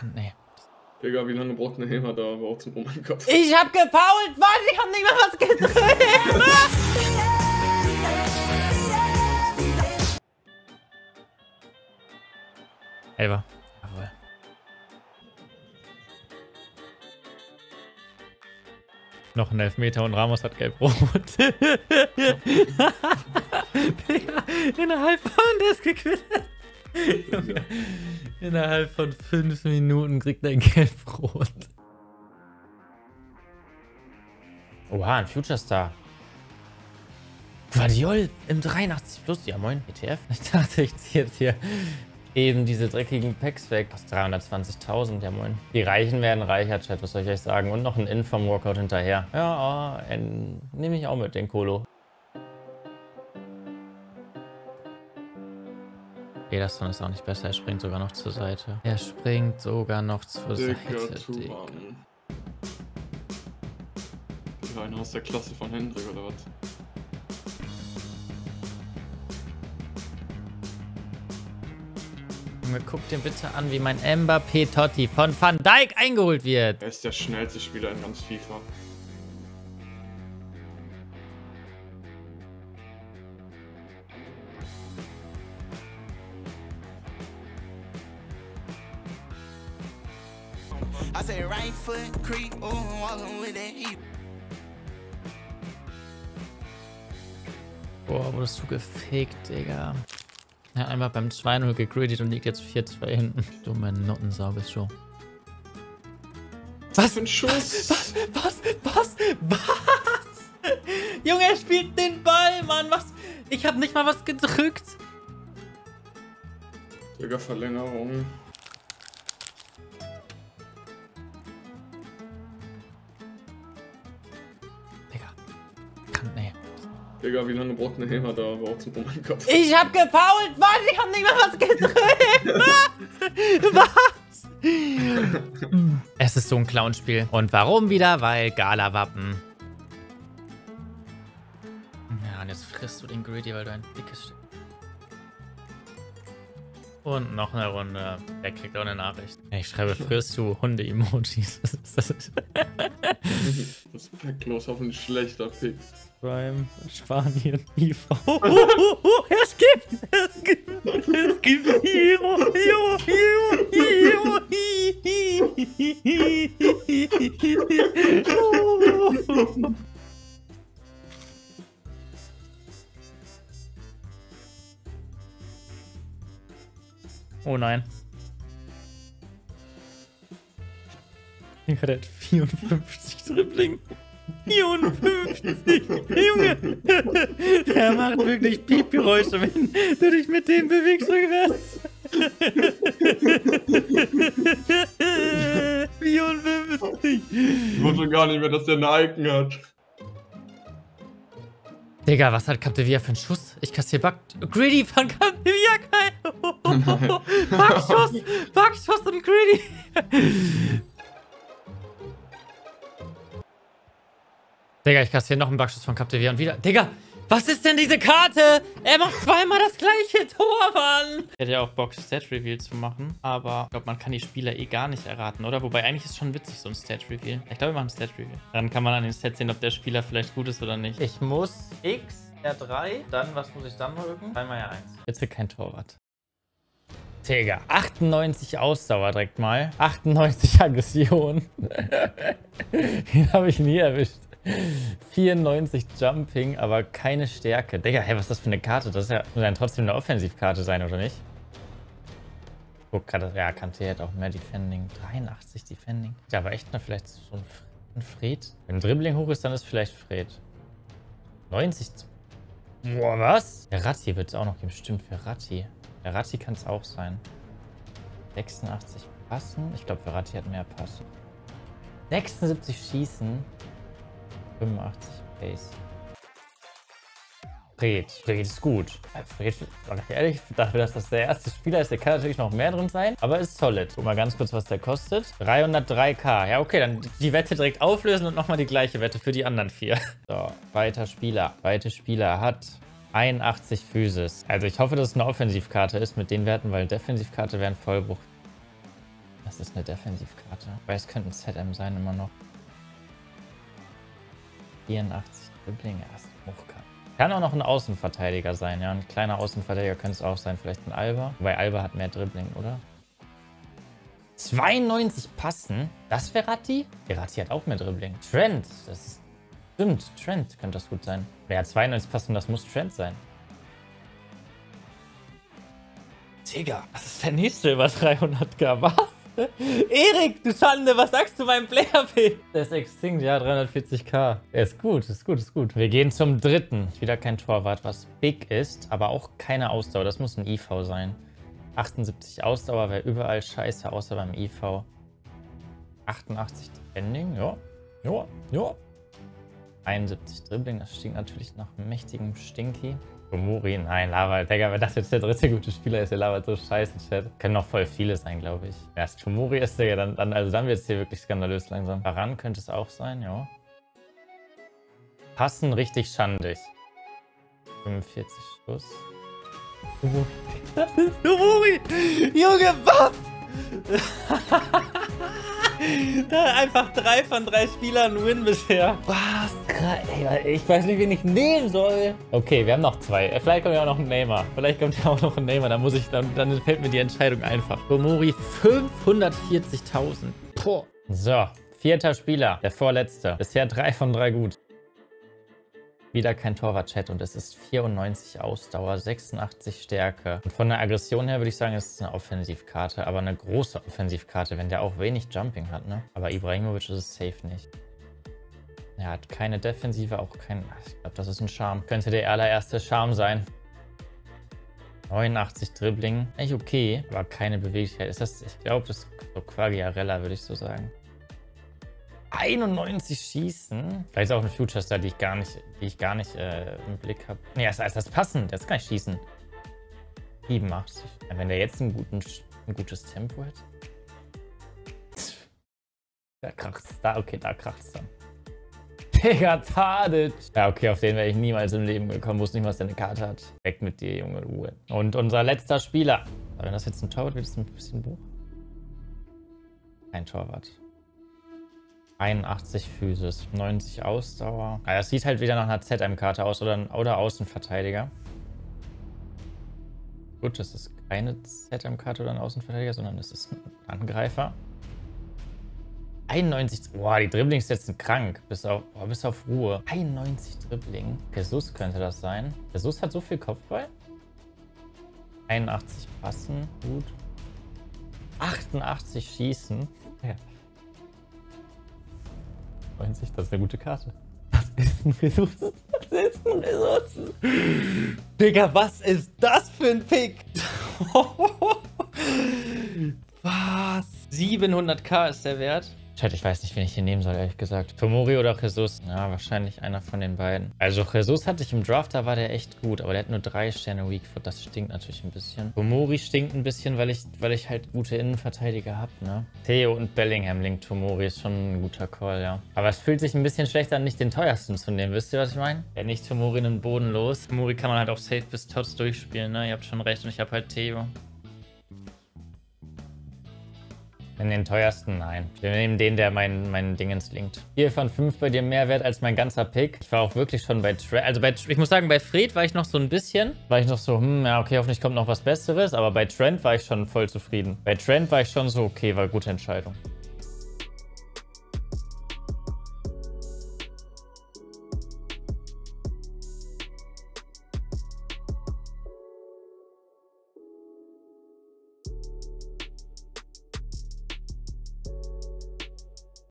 kann, nee. Digga, wie lange braucht Neymar da überhaupt zum Rummelkopf? Ich hab gefault, Mann, ich hab nicht mehr was gedreht! Elber. Jawohl. Noch ein Elfmeter und Ramos hat gelb-rot. Digga, innerhalb von das gequittet. Innerhalb von 5 Minuten kriegt er gelb-rot. Oha, ein Future Star. Guardiol im 83 Plus. Ja, moin, ETF. Ich dachte, ich ziehe jetzt hier eben diese dreckigen Packs weg. Aus 320.000, ja moin. Die Reichen werden reicher, Chat, was soll ich euch sagen? Und noch ein Inform-Workout hinterher. Ja, oh, nehme ich auch mit, den Kolo. Ederson ist auch nicht besser, er springt sogar noch zur Seite. Er springt sogar noch zur Seite, Digga. Ja, einer aus der Klasse von Hendrik, oder was? Junge, guck dir bitte an, wie mein Mbappé Totti von Van Dyke eingeholt wird. Er ist der schnellste Spieler in ganz FIFA. I say right foot creep, oh, walking with that heat. Boah, wurdest du gefickt, Digga. Er hat einmal beim 2-0 gegridet und liegt jetzt 4-2 hinten. Dumme Nottensau bist du. Was für ein Schuss? Was? Junge, er spielt den Ball, Mann. Was? Ich hab nicht mal was gedrückt. Digga, Verlängerung. Digga, wie lange braucht Neymar da überhaupt zum Rummelkopf? Ich hab gefault, Mann, ich hab nicht mehr was gedreht! Was? Es ist so ein Clownspiel. Und warum wieder? Weil Galawappen. Ja, und jetzt frisst du den Greedy, weil du ein dickes Stück. Und noch eine Runde. Der kriegt auch eine Nachricht. Ich schreibe, frisst du Hunde-Emojis. Respektlos, hoffentlich schlechter Picks. Prime, Spanien, IV. Es gibt Hiro. Oh nein. Er hat 54 Dribbling. 54, Junge! Der macht wirklich Piepgeräusche, wenn du dich mit dem bewegst, rückwärts. 54! Ich wusste gar nicht mehr, dass der einen Icon hat. Digga, was hat Captevia für einen Schuss? Ich kassiere Bug. Greedy von Captevia, geil! Bugschuss! Bugschuss und Greedy! Digga, ich kassiere noch einen Backschuss von Captevia und wieder... Digga, was ist denn diese Karte? Er macht zweimal das gleiche Tor, Mann! Ich hätte ja auch Bock, Stat-Reveal zu machen, aber ich glaube, man kann die Spieler eh gar nicht erraten, oder? Wobei, eigentlich ist es schon witzig, so ein Stat-Reveal. Ich glaube, wir machen Stat-Reveal. Dann kann man an den Stats sehen, ob der Spieler vielleicht gut ist oder nicht. Ich muss X, R3, dann, was muss ich dann drücken? 3 mal R1. Jetzt wird kein Torwart. Tega, 98 Ausdauer direkt mal. 98 Aggression. Den habe ich nie erwischt. 94 Jumping, aber keine Stärke. Digga, hey, was ist das für eine Karte? Das ist ja, muss ja trotzdem eine Offensivkarte sein, oder nicht? Oh, ja, Kante hat auch mehr Defending. 83 Defending. Ja, aber echt mal vielleicht so ein Fred. Wenn Dribbling hoch ist, dann ist vielleicht Fred. 90. Boah, was? Der Ratti wird es auch noch geben. Stimmt, für Ratti. Der Ratti kann es auch sein. 86 passen. Ich glaube, Ratti hat mehr passen. 76 schießen. 85 Pace. Fred ist gut. Fred, sag ich ehrlich, dafür, dass das der erste Spieler ist, der kann natürlich noch mehr drin sein, aber ist solid. Guck mal ganz kurz, was der kostet. 303k. Ja, okay, dann die Wette direkt auflösen und nochmal die gleiche Wette für die anderen 4. So, weiter Spieler. Weiter Spieler hat 81 Physis. Also ich hoffe, dass es eine Offensivkarte ist mit den Werten, weil Defensivkarte wäre ein Vollbruch. Das ist eine Defensivkarte. Weil es könnte ein ZM sein, immer noch. 84 Dribblinge, erst hochkant. Kann auch noch ein Außenverteidiger sein, ja. Ein kleiner Außenverteidiger könnte es auch sein. Vielleicht ein Alba. Weil Alba hat mehr Dribbling, oder? 92 Passen. Das wäre Ratti? Der Ratti hat auch mehr Dribbling. Trent, das ist... Stimmt, Trent könnte das gut sein. Ja, 92 Passen, das muss Trent sein. Tega, das ist der nächste über 300k. Was? Erik, du Schande, was sagst du meinem Player-P? Der ist extinct, ja, 340k. Er ist gut, ist gut, ist gut. Wir gehen zum dritten. Wieder kein Torwart, was big ist, aber auch keine Ausdauer. Das muss ein IV sein. 78 Ausdauer wäre überall scheiße, außer beim IV. 88 Defending, ja. Ja, ja. 71 Dribbling, das stinkt natürlich nach mächtigem Stinky. Tomori, nein, Lava, Tega, wenn das jetzt der dritte gute Spieler ist, der Lava so scheiße, Chat. Können noch voll viele sein, glaube ich. Erst Tomori ist der, dann wird es hier wirklich skandalös langsam. Paran könnte es auch sein, ja. Passen richtig schandig. 45 Schuss. Das ist Tomori! Junge, was? Da einfach 3 von 3 Spielern Win bisher. Was? Ey, ich weiß nicht, wen ich nehmen soll. Okay, wir haben noch 2. Vielleicht kommt ja auch noch ein Neymar. Vielleicht kommt ja auch noch ein Neymar. Dann muss ich, dann fällt mir die Entscheidung einfach. Tomori 540.000. Boah. So, 4. Spieler. Der vorletzte. Bisher 3 von 3 gut. Wieder kein Torwart-Chat und es ist 94 Ausdauer, 86 Stärke. Und von der Aggression her würde ich sagen, es ist eine Offensivkarte, aber eine große Offensivkarte, wenn der auch wenig Jumping hat, ne? Aber Ibrahimovic ist es safe nicht. Er hat keine Defensive, auch kein... Ich glaube, das ist ein Charme. Könnte der allererste Charme sein. 89 Dribbling. Echt okay, aber keine Beweglichkeit. Ist das, ich glaube, das ist so Quagliarella, würde ich so sagen. 91 Schießen. Vielleicht ist auch ein Future Star, die ich gar nicht im Blick habe. Nee, das ist das passend. Jetzt kann ich schießen. 87. Wenn der jetzt ein gutes Tempo hat. Da kracht's. Da kracht's dann. Digga, Tadic. Ja, okay, auf den wäre ich niemals im Leben gekommen. Wusste nicht, was der eine Karte hat. Weg mit dir, Junge, Uwe. Und unser letzter Spieler. Aber wenn das jetzt ein Torwart wird, ist es ein bisschen hoch. Kein Torwart. 81 Physis, 90 Ausdauer. Ja, das sieht halt wieder nach einer ZM-Karte aus oder Außenverteidiger. Gut, das ist keine ZM-Karte oder ein Außenverteidiger, sondern es ist ein Angreifer. 91, boah, die Dribblings-Sets sind krank, bis auf Ruhe. 91 Dribbling. Jesus könnte das sein. Jesus hat so viel Kopfball. 81 Passen, gut. 88 Schießen. Ja. Das ist eine gute Karte. Das ist ein Ressourcen. Das ist ein Ressourcen. Digga, was ist das für ein Pick? Was? 700k ist der Wert. Chat, ich weiß nicht, wen ich hier nehmen soll, ehrlich gesagt. Tomori oder Jesus? Ja, wahrscheinlich einer von den beiden. Also Jesus hatte ich im Draft, da war der echt gut, aber der hat nur 3 Sterne Weakfoot. Das stinkt natürlich ein bisschen. Tomori stinkt ein bisschen, weil ich halt gute Innenverteidiger habe, ne? Theo und Bellingham linkt Tomori ist schon ein guter Call, ja. Aber es fühlt sich ein bisschen schlecht an, nicht den teuersten zu nehmen. Wisst ihr, was ich meine? Wenn nicht Tomori in den Boden los. Tomori kann man halt auch safe bis Tots durchspielen, ne? Ihr habt schon recht und ich habe halt Theo. In den teuersten? Nein. Wir nehmen den, der mein Dingens linkt. 4 von 5 bei dir mehr wert als mein ganzer Pick. Ich war auch wirklich schon bei Trent. Also ich muss sagen, bei Fred war ich noch so ein bisschen. War ich noch so, ja, okay, hoffentlich kommt noch was Besseres. Aber bei Trent war ich schon voll zufrieden. Bei Trent war ich schon so, okay, war gute Entscheidung.